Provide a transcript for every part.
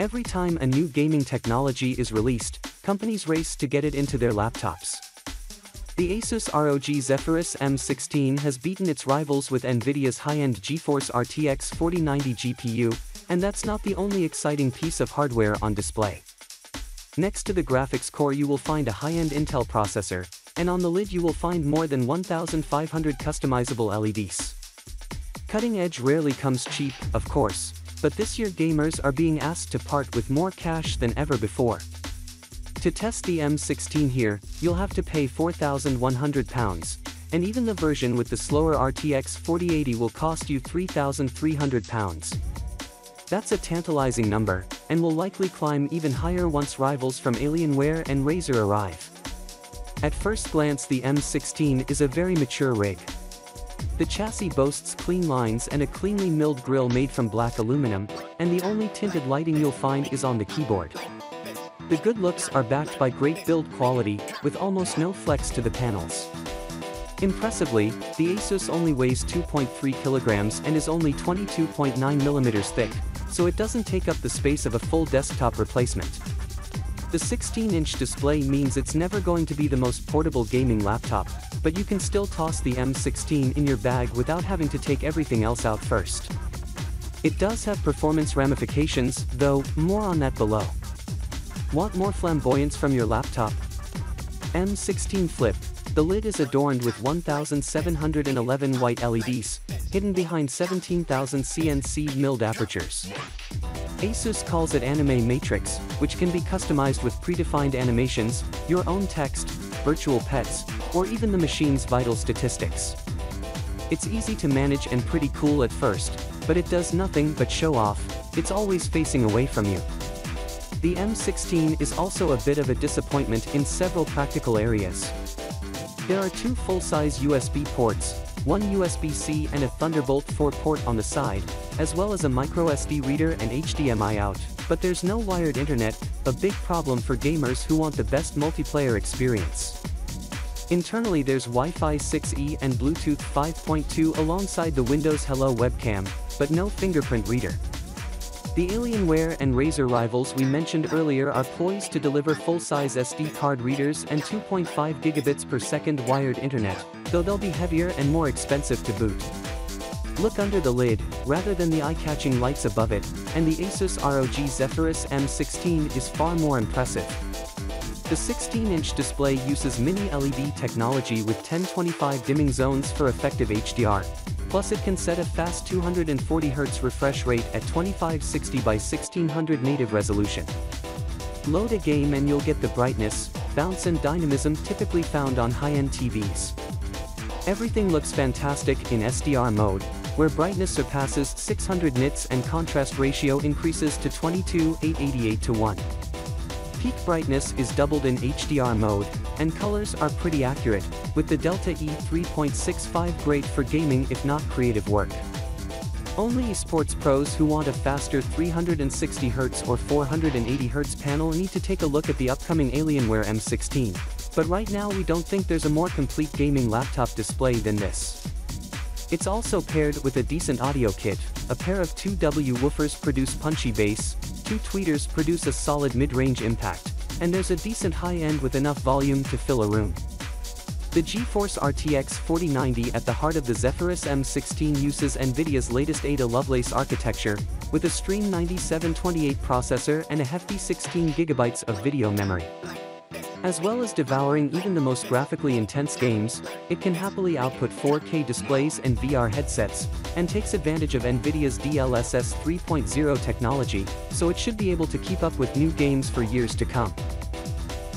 Every time a new gaming technology is released, companies race to get it into their laptops. The Asus ROG Zephyrus M16 has beaten its rivals with Nvidia's high-end GeForce RTX 4090 GPU, and that's not the only exciting piece of hardware on display. Next to the graphics core you will find a high-end Intel processor, and on the lid you will find more than 1,500 customizable LEDs. Cutting edge rarely comes cheap, of course, but this year gamers are being asked to part with more cash than ever before. To test the M16 here, you'll have to pay £4,100, and even the version with the slower RTX 4080 will cost you £3,300. That's a tantalizing number, and will likely climb even higher once rivals from Alienware and Razer arrive. At first glance, the M16 is a very mature rig. The chassis boasts clean lines and a cleanly milled grille made from black aluminum, and the only tinted lighting you'll find is on the keyboard. The good looks are backed by great build quality, with almost no flex to the panels. Impressively, the Asus only weighs 2.3 kilograms and is only 22.9 millimeters thick, so it doesn't take up the space of a full desktop replacement. The 16-inch display means it's never going to be the most portable gaming laptop, but you can still toss the M16 in your bag without having to take everything else out first. It does have performance ramifications, though, more on that below. Want more flamboyance from your laptop? M16 Flip. The lid is adorned with 1,711 white LEDs, hidden behind 17,000 CNC milled apertures. Asus calls it AniMe Matrix, which can be customized with predefined animations, your own text, virtual pets, or even the machine's vital statistics. It's easy to manage and pretty cool at first, but it does nothing but show off. It's always facing away from you. The M16 is also a bit of a disappointment in several practical areas. There are two full-size USB ports, one USB-C and a Thunderbolt 4 port on the side, as well as a microSD reader and HDMI out, but there's no wired internet, a big problem for gamers who want the best multiplayer experience. Internally there's Wi-Fi 6E and Bluetooth 5.2 alongside the Windows Hello webcam, but no fingerprint reader. The Alienware and Razer rivals we mentioned earlier are poised to deliver full-size SD card readers and 2.5 gigabits per second wired internet, though they'll be heavier and more expensive to boot. Look under the lid, rather than the eye-catching lights above it, and the Asus ROG Zephyrus M16 is far more impressive. The 16-inch display uses mini-LED technology with 1025 dimming zones for effective HDR. Plus it can set a fast 240Hz refresh rate at 2560x1600 native resolution. Load a game and you'll get the brightness, bounce and dynamism typically found on high-end TVs. Everything looks fantastic in SDR mode, where brightness surpasses 600 nits and contrast ratio increases to 22:888:1. Peak brightness is doubled in HDR mode, and colors are pretty accurate, with the Delta E 3.65 great for gaming if not creative work. Only esports pros who want a faster 360Hz or 480Hz panel need to take a look at the upcoming Alienware M16, but right now we don't think there's a more complete gaming laptop display than this. It's also paired with a decent audio kit. A pair of 2W woofers produce punchy bass, 2 tweeters produce a solid mid-range impact, and there's a decent high-end with enough volume to fill a room. The GeForce RTX 4090 at the heart of the Zephyrus M16 uses Nvidia's latest Ada Lovelace architecture, with a Stream 9728 processor and a hefty 16 GB of video memory. As well as devouring even the most graphically intense games, it can happily output 4K displays and VR headsets, and takes advantage of Nvidia's DLSS 3.0 technology, so it should be able to keep up with new games for years to come.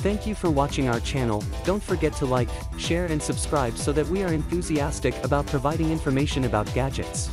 Thank you for watching our channel. Don't forget to like, share and subscribe so that we are enthusiastic about providing information about gadgets.